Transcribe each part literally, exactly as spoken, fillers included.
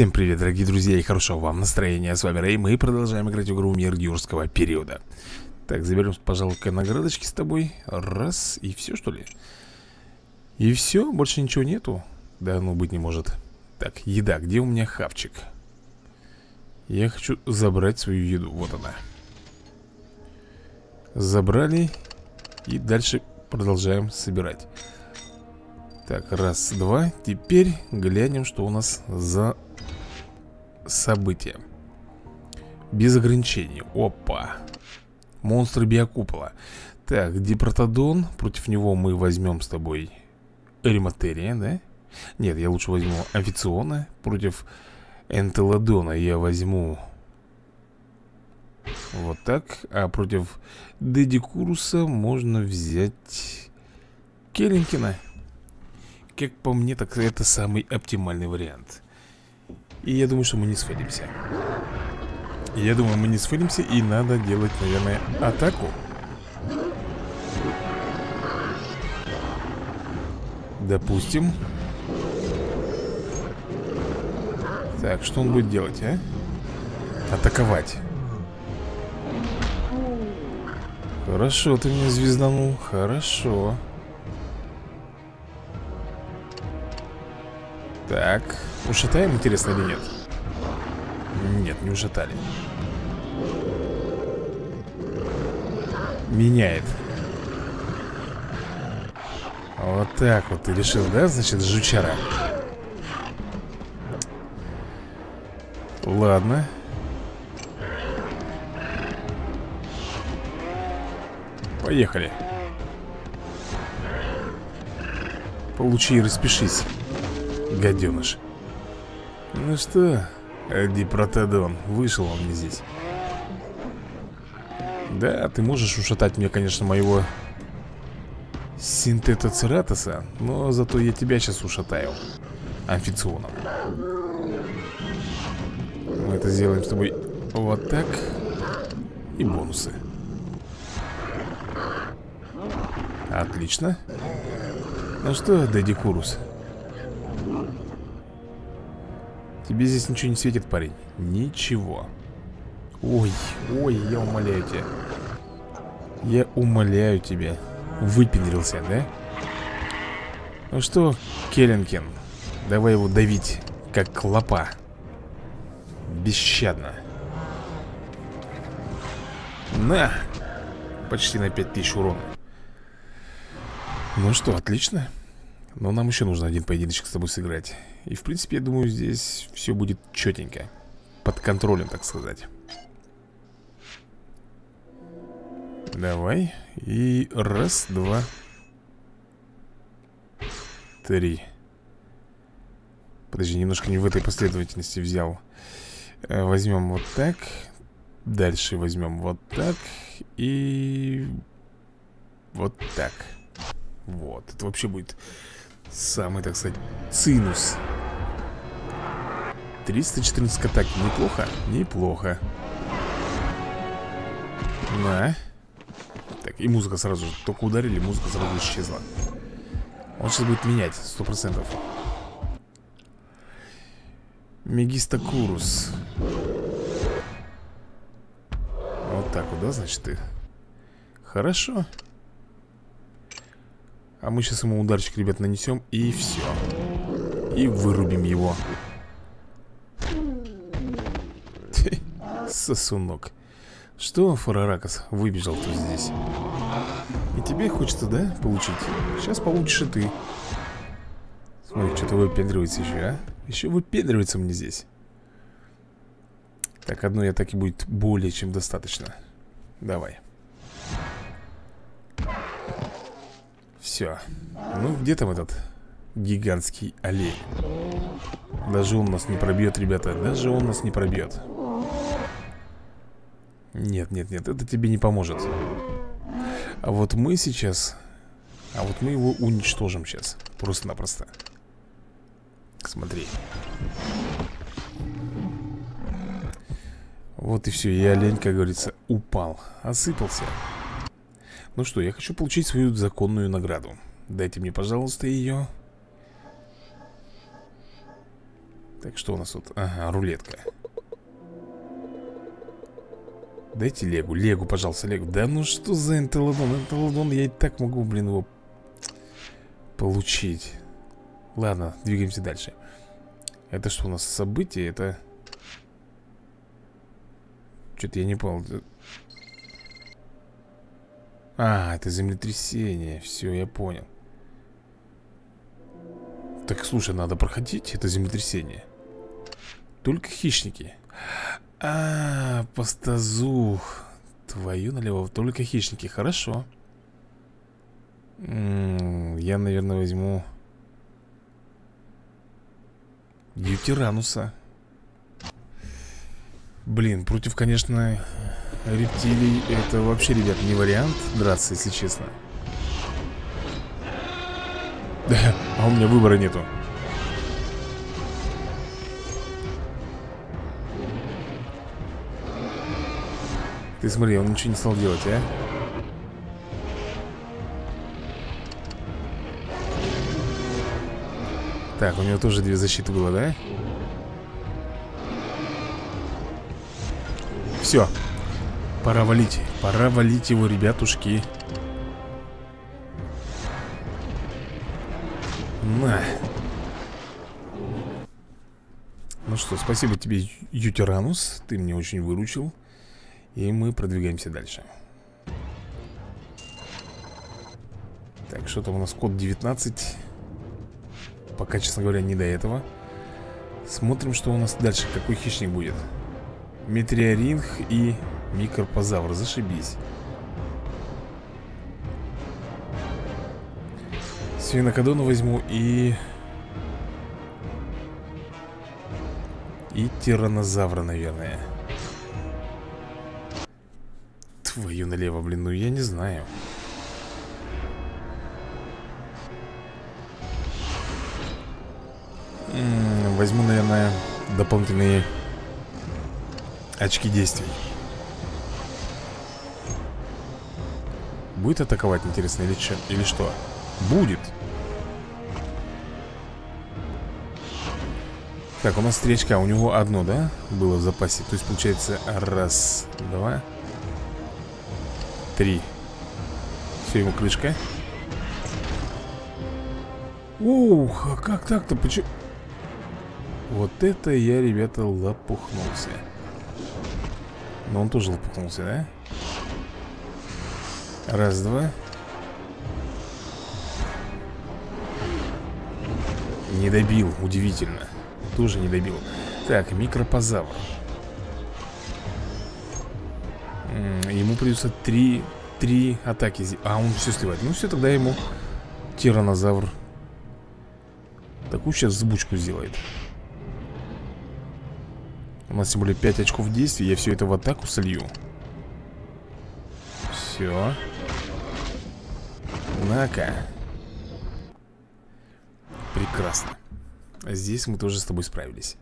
Всем привет, дорогие друзья, и хорошего вам настроения. С вами Рэй, мы продолжаем играть в игру Мир юрского периода. Так, заберем, пожалуй-ка, наградочки с тобой. Раз, и все, что ли? И все, больше ничего нету? Да, ну быть не может. Так, еда, где у меня хавчик? Я хочу забрать свою еду, вот она. Забрали. И дальше продолжаем собирать. Так, раз, два. Теперь глянем, что у нас за события. Без ограничений. Опа. Монстры биокупола. Так, Депротодон. Против него мы возьмем с тобой Эриматерия, да? Нет, я лучше возьму Афициона. Против Энтелодона я возьму вот так. А против Дедикуруса можно взять Келлингена. Как по мне, так это самый оптимальный вариант. И я думаю, что мы не сферимся. Я думаю, мы не сферимся, и надо делать, наверное, атаку. Допустим. Так, что он будет делать, а? Атаковать. Хорошо, ты меня звезданул. Хорошо. Так, ушатаем, интересно, или нет? Нет, не ушатали. Меняет. Вот так вот ты решил, да? Значит, жучара. Ладно. Поехали. Получи и распишись, гаденыш. Ну что, Депротодон, вышел он мне здесь. Да, ты можешь ушатать мне, конечно, моего синтетоцератоса, но зато я тебя сейчас ушатаю амфиционом. Мы это сделаем с тобой вот так. И бонусы. Отлично. Ну что, Дедикурус, тебе здесь ничего не светит, парень. Ничего. Ой, ой, я умоляю тебя. Я умоляю тебя. Выпендрился, да? Ну что, Келлинген, давай его давить, как клопа. Бесщадно. На! Почти на пять тысяч урона. Ну что, отлично. Но нам еще нужно один поединочек с тобой сыграть. И в принципе, я думаю, здесь все будет четенько. Под контролем, так сказать. Давай. И раз, два, три. Подожди, немножко не в этой последовательности взял. Возьмем вот так. Дальше возьмем вот так. И вот так. Вот, это вообще будет самый, так сказать, цинус. Триста четырнадцать атак. Неплохо? Неплохо. На. Так, и музыка сразу же. Только ударили, музыка сразу исчезла. Он сейчас будет менять, сто процентов. Мегистокурус. Вот так вот, да, значит, ты? Хорошо. А мы сейчас ему ударчик, ребят, нанесем. И все. И вырубим его. Сосунок. Что, Фураракос, выбежал тут здесь? И тебе хочется, да, получить? Сейчас получишь и ты. Смотри, что-то выпендривается еще, а? Еще выпендривается мне здесь. Так, одной атаки будет более чем достаточно. Давай. Все. Ну, где там этот гигантский олень? Даже он нас не пробьет, ребята. Даже он нас не пробьет. Нет, нет, нет, это тебе не поможет. А вот мы сейчас... А вот мы его уничтожим сейчас. Просто-напросто. Смотри. Вот и все. И олень, как говорится, упал. Осыпался. Ну что, я хочу получить свою законную награду. Дайте мне, пожалуйста, ее. Так, что у нас тут? Ага, рулетка. Дайте Легу, Легу, пожалуйста, Легу. Да ну что за энтелодон? Энтелодон, я и так могу, блин, его получить. Ладно, двигаемся дальше. Это что у нас событие? Это... Что-то я не понял. А, это землетрясение. Все, я понял. Так, слушай, надо проходить это землетрясение. Только хищники. А, постозух. Твою налево, только хищники. Хорошо. М-м, я, наверное, возьму Ютирануса. Блин, против, конечно, рептилий это вообще, ребят, не вариант драться, если честно. Да, а у меня выбора нету. Ты смотри, он ничего не стал делать, а? Так, у него тоже две защиты было, да? Все. Пора валить. Пора валить его, ребятушки. На. Ну что, спасибо тебе, Ютиранус. Ты меня очень выручил. И мы продвигаемся дальше. Так, что там у нас? Код девятнадцать. Пока, честно говоря, не до этого. Смотрим, что у нас дальше. Какой хищник будет. Метриаринг и микропозавр. Зашибись. Свинокадона возьму и... И тираннозавра, наверное. Твою налево, блин, ну я не знаю. Возьму, наверное, дополнительные очки действий. Будет атаковать, интересно, или что? Или что? Будет. Так, у нас три очка. У него одно, да, было в запасе. То есть, получается, раз, два, три. Все, ему крышка. Ух, а как так-то? Почему? Вот это я, ребята, лопухнулся. Но он тоже лопухнулся, да? Раз, два. Не добил, удивительно. Тоже не добил. Так, микропозавр. Ему придется три, три атаки. А, он все сливает. Ну все, тогда ему тираннозавр такую сейчас сбучку сделает. У нас тем более пять очков действия. Я все это в атаку солью. Все. На-ка. Прекрасно. Здесь мы тоже с тобой справились.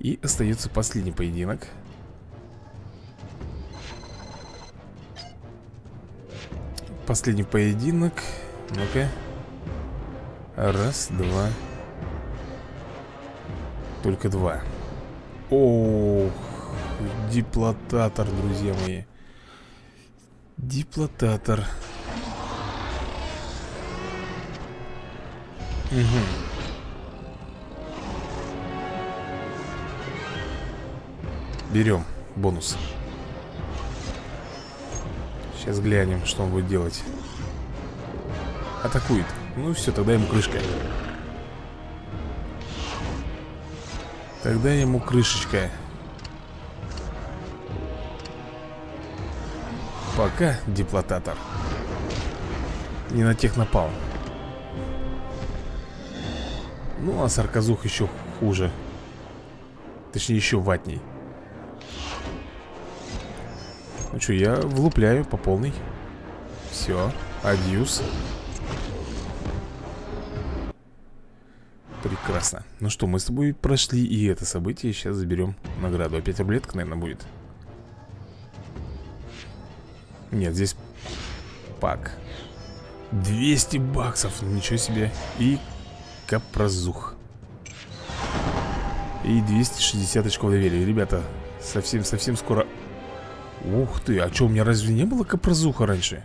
И остается последний поединок. Последний поединок. Ну-ка. Раз, два. Только два. Ох, диплотатор, друзья мои. Диплотатор. Угу. Берем бонус. Сейчас глянем, что он будет делать. Атакует. Ну все, тогда ему крышка. Тогда ему крышечка. Пока, диплотатор. Не на тех напал. Ну, а сарказух еще хуже. Точнее, еще ватней. Ну что, я влупляю по полной. Все, адьюс. Прекрасно. Ну что, мы с тобой прошли и это событие. Сейчас заберем награду. Опять таблетка, наверное, будет. Нет, здесь пак. двести баксов. Ничего себе. И капразух. и двести шестьдесят очков доверия. Ребята, совсем-совсем скоро... Ух ты, а что, у меня разве не было капразуха раньше?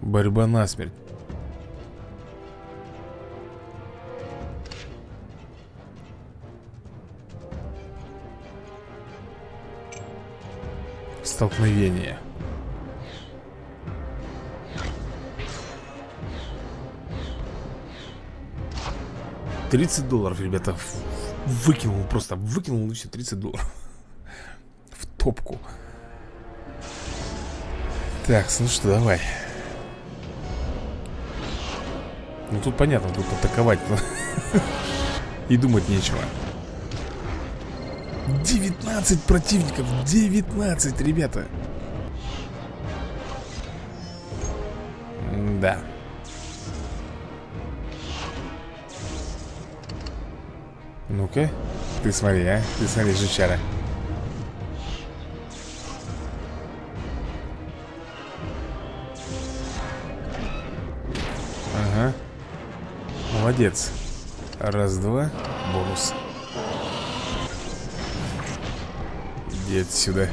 Борьба насмерть. Столкновение. тридцать долларов, ребята. Выкинул, просто выкинул, и все, тридцать долларов. В топку. Так, ну что, давай. Ну тут понятно, тут атаковать и думать нечего. девятнадцать противников, девятнадцать, ребята. Да. Ну-ка, ты смотри, а, ты смотри, жучара. Ага, молодец. Раз, два, бонус. Иди отсюда.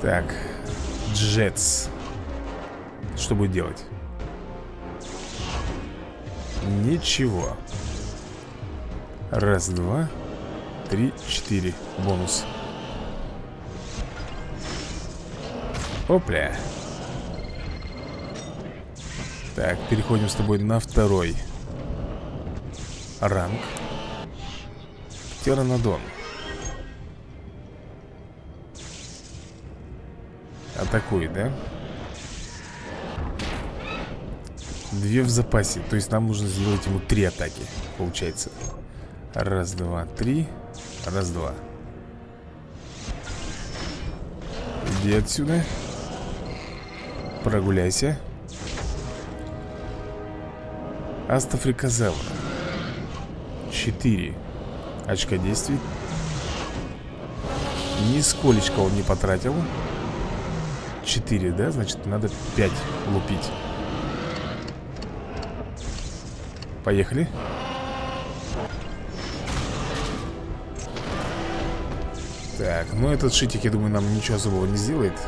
Так, джетс. Что будет делать? Ничего. Раз, два, три, четыре. Бонус. Опля. Так, переходим с тобой на второй ранг. Теранодон. Атакует, да? Две в запасе, то есть нам нужно сделать ему три атаки, получается. Раз, два, три. Раз, два. Иди отсюда. Прогуляйся. Астафриказавр. Четыре очка действий. Нисколечко он не потратил. Четыре, да? Значит, надо пять лупить. Поехали. Так, ну этот шитик, я думаю, нам ничего особого не сделает.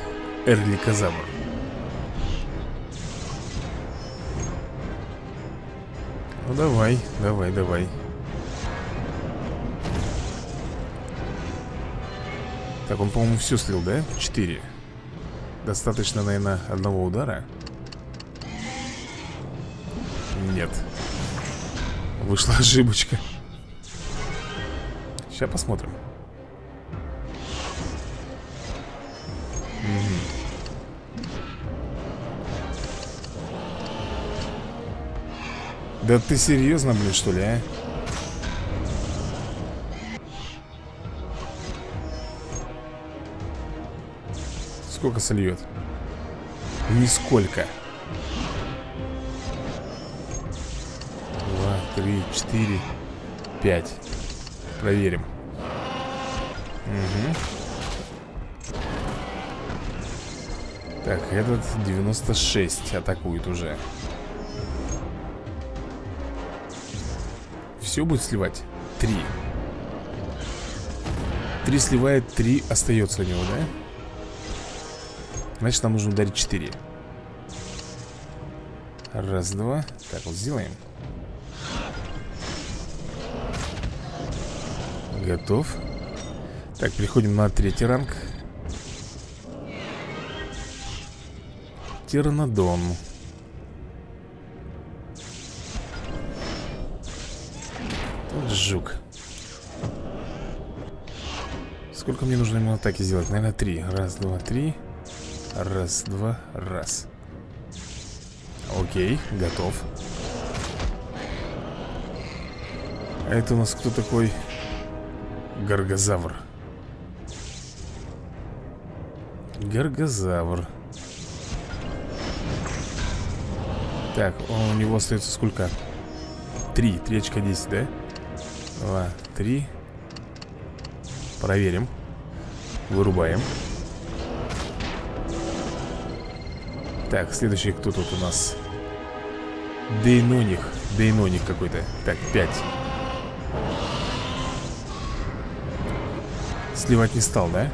Эрли казама. Ну давай, давай, давай. Так, он, по-моему, все слил, да? четыре. Достаточно, наверное, одного удара. Нет. Вышла ошибочка. Сейчас посмотрим. Угу. Да ты серьезно, блин, что ли, а? Сколько сольет? Нисколько. три, четыре, пять. Проверим. Угу. Так, этот девяносто шесть атакует уже. Все будет сливать? три. три сливает, три остается у него, да? Значит, нам нужно ударить четыре. Раз, два. Так, вот сделаем. Готов. Так, переходим на третий ранг. Теранодон. Вот жук. Сколько мне нужно ему атаки сделать? Наверное, три. Раз, два, три. Раз, два, раз. Окей, готов. А это у нас кто такой? Гаргозавр. Гаргозавр. Так, он, у него остается сколько? Три, три очка десять, да? Два, три. Проверим. Вырубаем. Так, следующий кто тут у нас? Дейноних. Дейноних какой-то. Так, пять. Сливать не стал, да?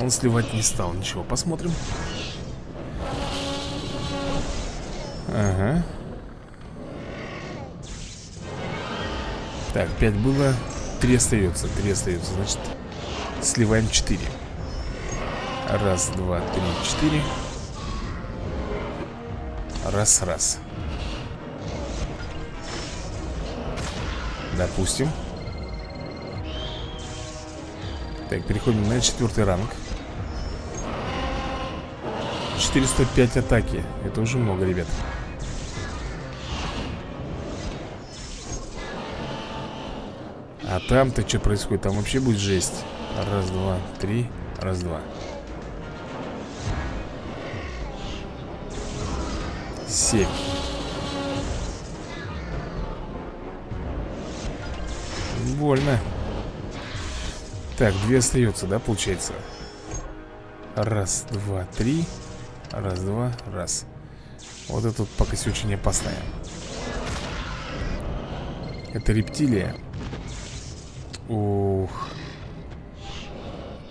Он сливать не стал, ничего, посмотрим. Ага. Так, пять было, три остается, три остается, значит, сливаем четыре. Раз, два, три, четыре. Раз, раз. Допустим. Так, переходим на четвертый ранг. четыреста пять атаки. Это уже много, ребят. А там-то что происходит? Там вообще будет жесть. Раз, два, три. Раз, два. Семь. Больно. Так, две остается, да, получается? Раз, два, три. Раз, два, раз. Вот это вот пока все очень опасное. Это рептилия. Ух.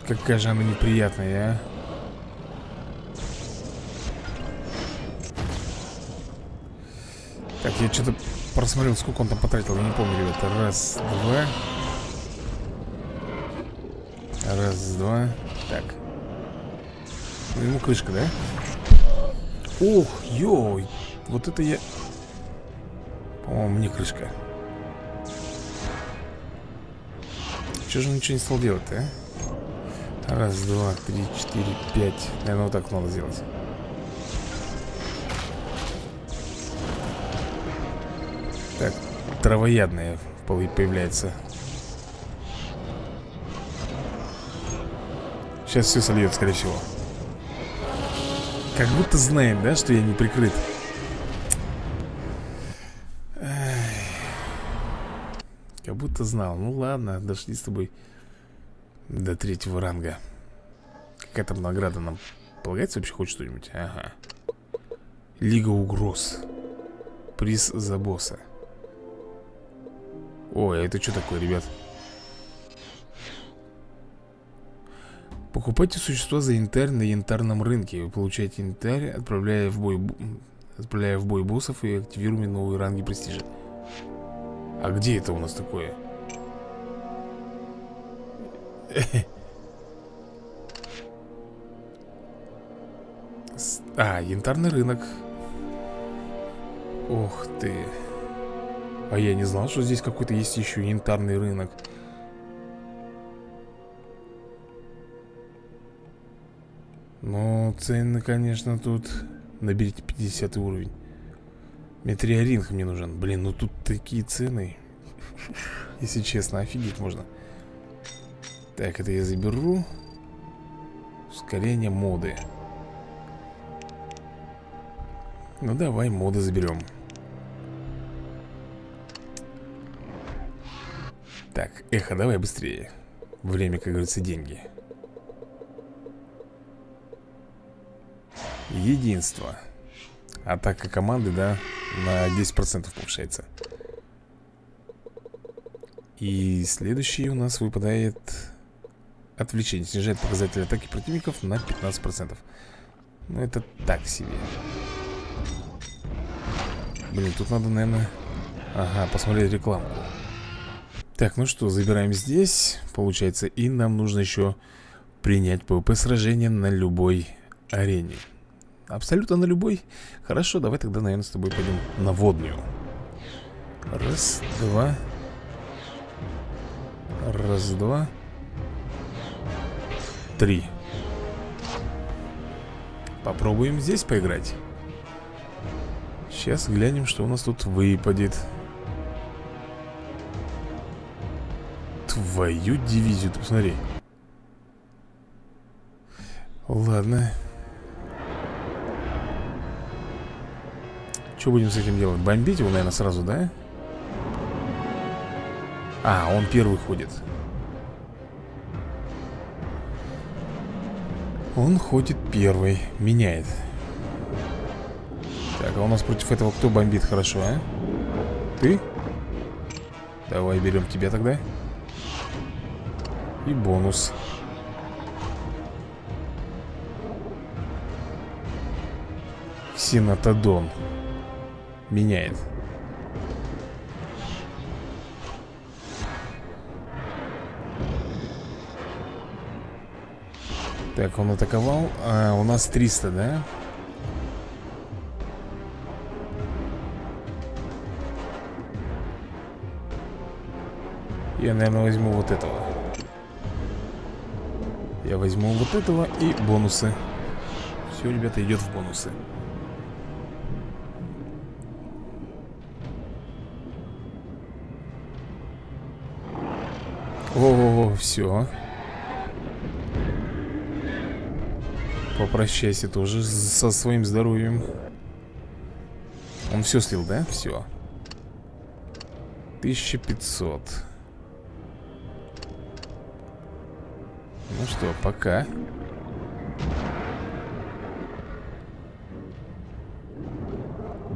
Какая же она неприятная, а. Так, я что-то просмотрел, сколько он там потратил, я не помню, ребята. Раз, два. Раз, два. Так. Ну, ему крышка, да? Ох, ёй. Вот это я... О, мне крышка. Чё же он ничего не стал делать-то, а? Раз, два, три, четыре, пять. Наверное, вот так надо сделать. Так, травоядная появляется. Сейчас все сольет, скорее всего. Как будто знает, да, что я не прикрыт. Эх. Как будто знал. Ну ладно, дошли с тобой до третьего ранга. Какая там награда нам полагается вообще хоть что-нибудь? Ага. Лига угроз. Приз за босса. Ой, а это что такое, ребят? Покупайте существа за янтарь на янтарном рынке. Вы получаете янтарь, отправляя в бой, отправляя в бой боссов и активируя новые ранги престижа. А где это у нас такое? А, янтарный рынок. Ох ты. А я не знал, что здесь какой-то есть еще янтарный рынок. Ну, цены, конечно, тут. Наберите пятидесятый уровень. Метриаринг мне нужен. Блин, ну тут такие цены. Если честно, офигеть можно. Так, это я заберу. Ускорение моды. Ну давай моды заберем. Так, эхо, давай быстрее. Время, как говорится, деньги. Единство. Атака команды, да, на десять процентов повышается. И следующий у нас выпадает отвлечение. Снижает показатель атаки противников на пятнадцать процентов. Ну это так себе. Блин, тут надо, наверное... Ага, посмотреть рекламку. Так, ну что, забираем здесь. Получается, и нам нужно еще принять пвп сражение на любой арене. Абсолютно на любой. Хорошо, давай тогда, наверное, с тобой пойдем на водную. Раз, два. Раз, два. Три. Попробуем здесь поиграть. Сейчас глянем, что у нас тут выпадет. Твою дивизию, ты посмотри. Ладно. Что будем с этим делать? Бомбить его, наверное, сразу, да? А, он первый ходит. Он ходит первый, меняет. Так, а у нас против этого кто бомбит хорошо, а? Ты? Давай берем тебя тогда. И бонус. Ксенотадон. Меняет. Так, он атаковал. А, у нас триста, да? Я, наверное, возьму вот этого. Я возьму вот этого и бонусы. Все, ребята, идет в бонусы. О-о-о, все. Попрощайся тоже со своим здоровьем. Он все слил, да? Все. тысяча пятьсот. Ну что, пока.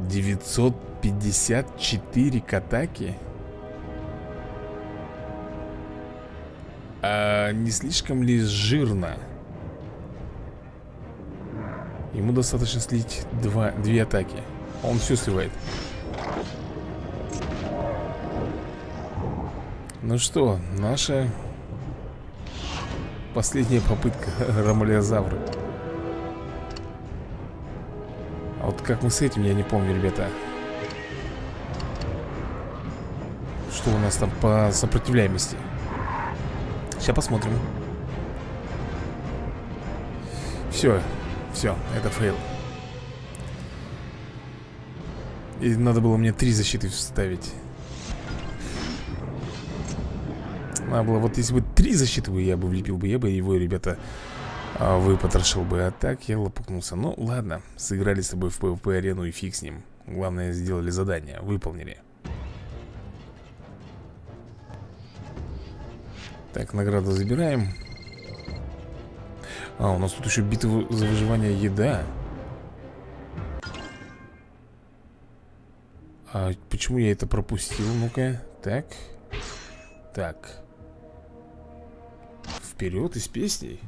девятьсот пятьдесят четыре катаки. А не слишком ли жирно? Ему достаточно слить два, две атаки. Он все сливает. Ну что, наша последняя попытка рамалиозавра. А вот как мы с этим, я не помню, ребята. Что у нас там по сопротивляемости? Сейчас посмотрим. Все. Все, это фейл. И надо было мне три защиты вставить. Надо было, вот если бы три защиты бы я бы влепил бы, я бы его, ребята, выпотрошил бы. А так я лопукнулся. Ну ладно, сыграли с тобой в пэ вэ пэ арену и фиг с ним. Главное, сделали задание, выполнили. Так, награду забираем. А, у нас тут еще битва за выживание еда. А почему я это пропустил? Ну-ка, так. Так. Вперед из песней.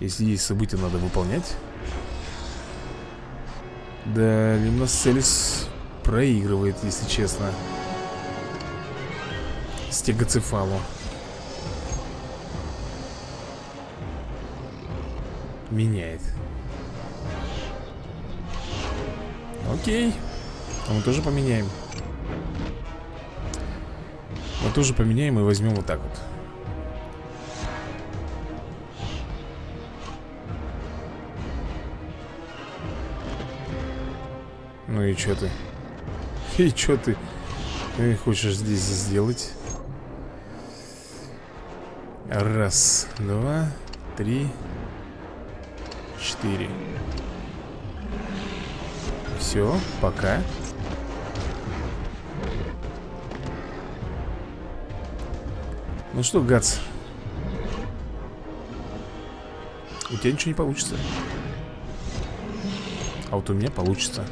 Если есть события, надо выполнять. Да, Лимноселис проигрывает, если честно, стегоцефалу. Меняет. Окей. А мы тоже поменяем. Мы тоже поменяем и возьмем вот так вот. Ну и чё ты? И чё ты? Ты хочешь здесь сделать? Раз, два, три... четыре. Все, пока. Ну что, Гац, у тебя ничего не получится. А вот у меня получится.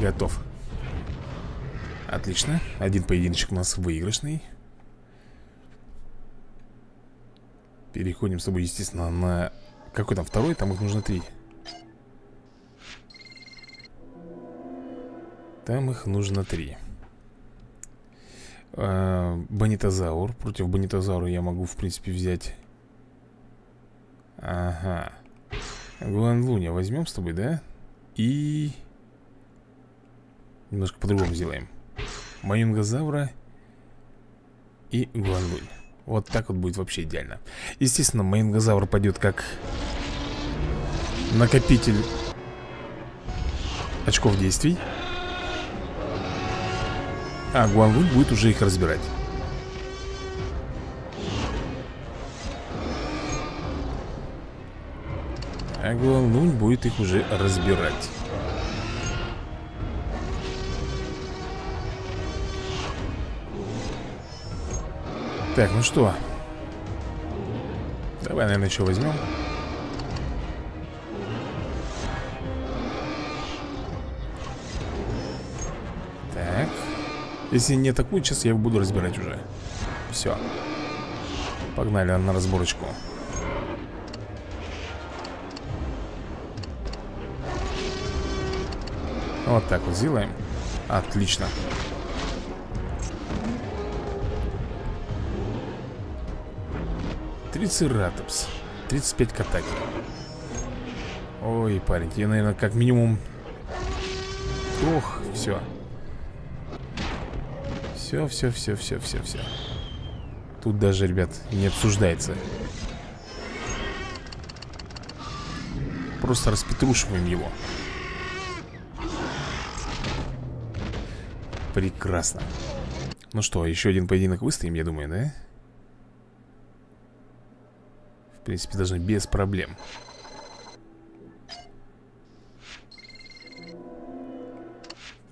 Готов. Отлично. Один поединочек у нас выигрышный. Переходим с тобой, естественно, на... Какой там второй? Там их нужно три. Там их нужно три. А, Бонитозавр. Против Бонитозавра я могу, в принципе, взять... Ага. Гуанвуня возьмем с тобой, да? И... Немножко по-другому сделаем. Маюнгозавра и Гуанвунь. Вот так вот будет вообще идеально. Естественно, Маюнгозавр пойдет как накопитель очков действий. А Гуанвунь будет уже их разбирать. А Гуанвунь будет их уже разбирать. Так, ну что? Давай, наверное, еще возьмем. Так. Если не атакует, сейчас я его буду разбирать уже. Все. Погнали на разборочку. Вот так вот сделаем. Отлично. Трицератопс. тридцать пять к атаке. Ой, парень, я, наверное, как минимум... Ох, все. Все, все, все, все, все, все. Тут даже, ребят, не обсуждается. Просто распетрушиваем его. Прекрасно. Ну что, еще один поединок выстоим, я думаю, да? В принципе, даже без проблем.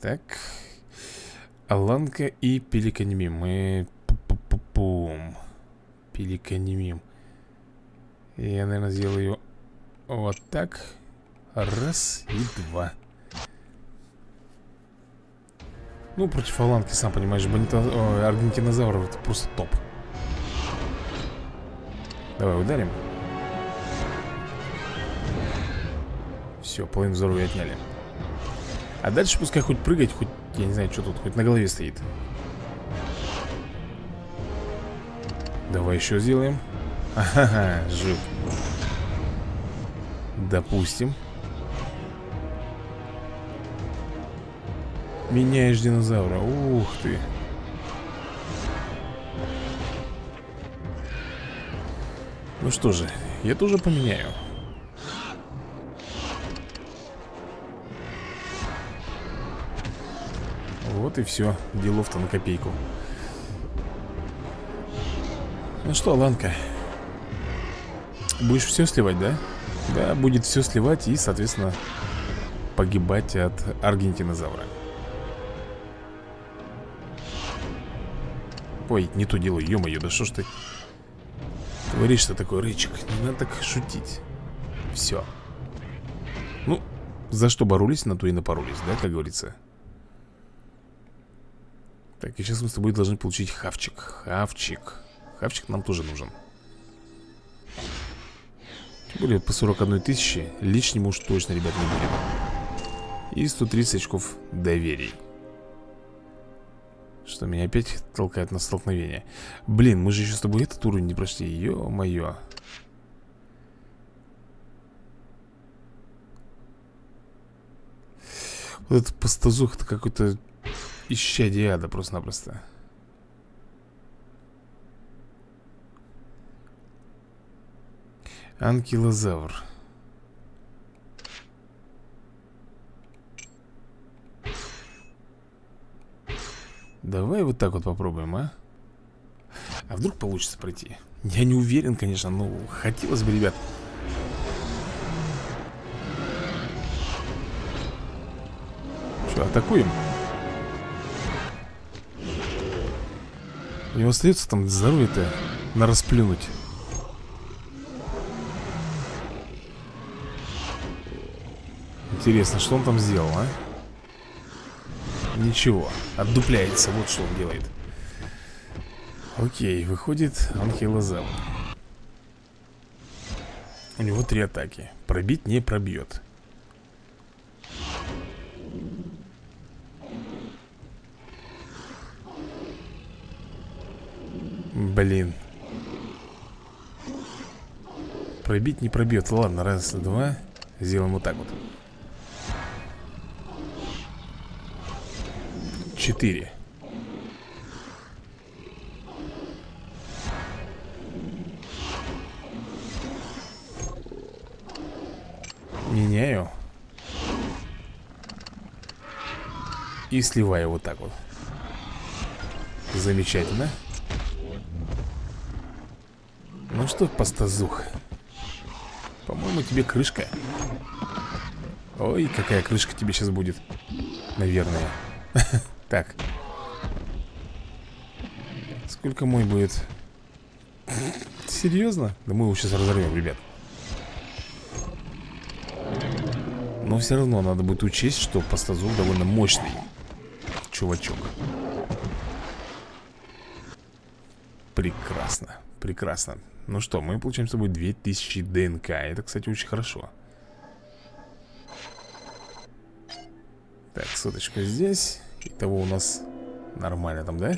Так. Аланка и Пеликанимим. Мы... Пу-пу-пум. Пеликанимим. Я, наверное, сделаю вот так. Раз и два. Ну, против Аланки, сам понимаешь, бонита... О, аргентинозавр это просто топ. Давай ударим. Все, половину здоровья отняли. А дальше пускай хоть прыгать, хоть, я не знаю, что тут, хоть на голове стоит. Давай еще сделаем. Ага, жив. Допустим. Меняешь динозавра. Ух ты. Ну что же, я тоже поменяю. Вот и все. Делов-то на копейку. Ну что, Аланка, будешь все сливать, да? Да, будет все сливать и, соответственно, погибать от аргентинозавра. Ой, не то дело, ё-моё, да что ж ты творишь-то такой, рычик? Не надо так шутить. Все. Ну, за что боролись, на то и напоролись, да, как говорится. Так, и сейчас мы с тобой должны получить хавчик. Хавчик. Хавчик нам тоже нужен. Тем более по сорок одной тысяче лишним уж точно, ребят, не будет. И сто тридцать очков доверий. Что меня опять толкает на столкновение. Блин, мы же еще с тобой этот уровень не прошли. Ё-моё. Вот этот постозух, это какой-то исчадие ада просто-напросто. Анкилозавр. Давай вот так вот попробуем, а? А вдруг получится пройти? Я не уверен, конечно, но хотелось бы, ребят. Что, атакуем? У него остается там здоровье-то на расплюнуть. Интересно, что он там сделал, а? Ничего, отдупляется, вот что он делает. Окей, выходит анхилозавр. У него три атаки. Пробить не пробьет. Блин. Пробить не пробьет. Ладно, раз, два. Сделаем вот так вот. Четыре. Меняю. И сливаю вот так вот. Замечательно. Ну что, постозух, по-моему, тебе крышка. Ой, какая крышка тебе сейчас будет. Наверное. Так. Сколько мой будет? Серьезно? Да мы его сейчас разорвем, ребят. Но все равно надо будет учесть, что Постозух довольно мощный чувачок. Прекрасно, прекрасно. Ну что, мы получаем с тобой две тысячи ДНК. Это, кстати, очень хорошо. Так, соточка здесь. Итого у нас нормально там, да?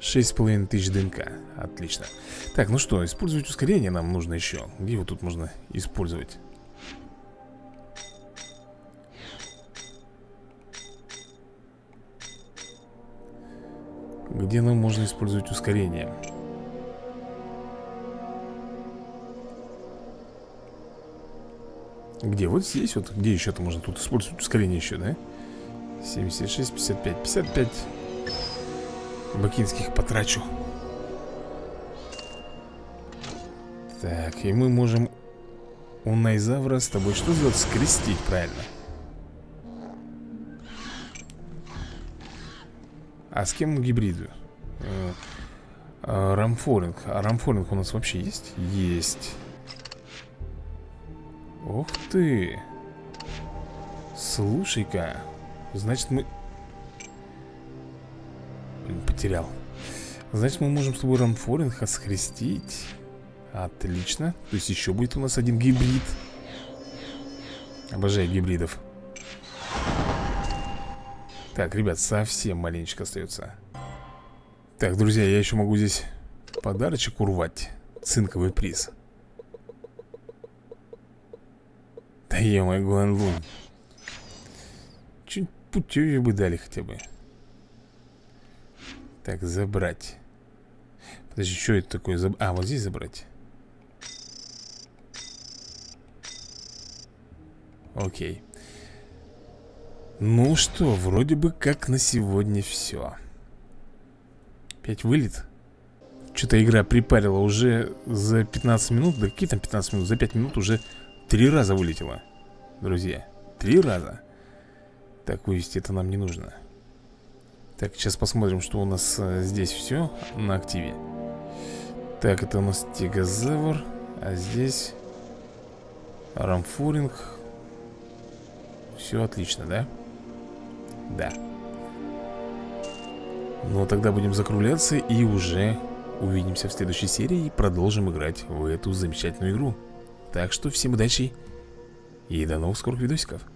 шесть с половиной тысяч ДНК. Отлично. Так, ну что, использовать ускорение нам нужно еще. Где его тут можно использовать? Где нам можно использовать ускорение? Где? Вот здесь вот. Где еще-то можно тут использовать ускорение еще, да? семьдесят шесть, пятьдесят пять, пятьдесят пять бакинских потрачу. Так, и мы можем у Найзавра с тобой что сделать? Скрестить, правильно. А с кем гибриду? Рамфоринг. А Рамфоринг у нас вообще есть? Есть. Ух ты. Слушай-ка. Значит, мы... Блин, потерял. Значит, мы можем с тобой Рамфоринга схрестить. Отлично. То есть еще будет у нас один гибрид. Обожаю гибридов. Так, ребят, совсем маленечко остается. Так, друзья, я еще могу здесь подарочек урвать. Цинковый приз. Да е-мое, Гуанвунь. Чуть путевью бы дали хотя бы. Так, забрать. Подожди, что это такое? Заб... А, вот здесь забрать. Окей. Ну что, вроде бы как на сегодня все. Опять вылет. Что-то игра припарила уже за пятнадцать минут. Да какие там пятнадцать минут? За пять минут уже три раза вылетело. Друзья, три раза. Так, вывести это нам не нужно. Так, сейчас посмотрим, что у нас а, здесь все на активе. Так, это у нас Тегозавр. А здесь Рамфоринг. Все отлично, да? Да. Ну, тогда будем закругляться и уже увидимся в следующей серии и продолжим играть в эту замечательную игру. Так что всем удачи и до новых скорых видосиков.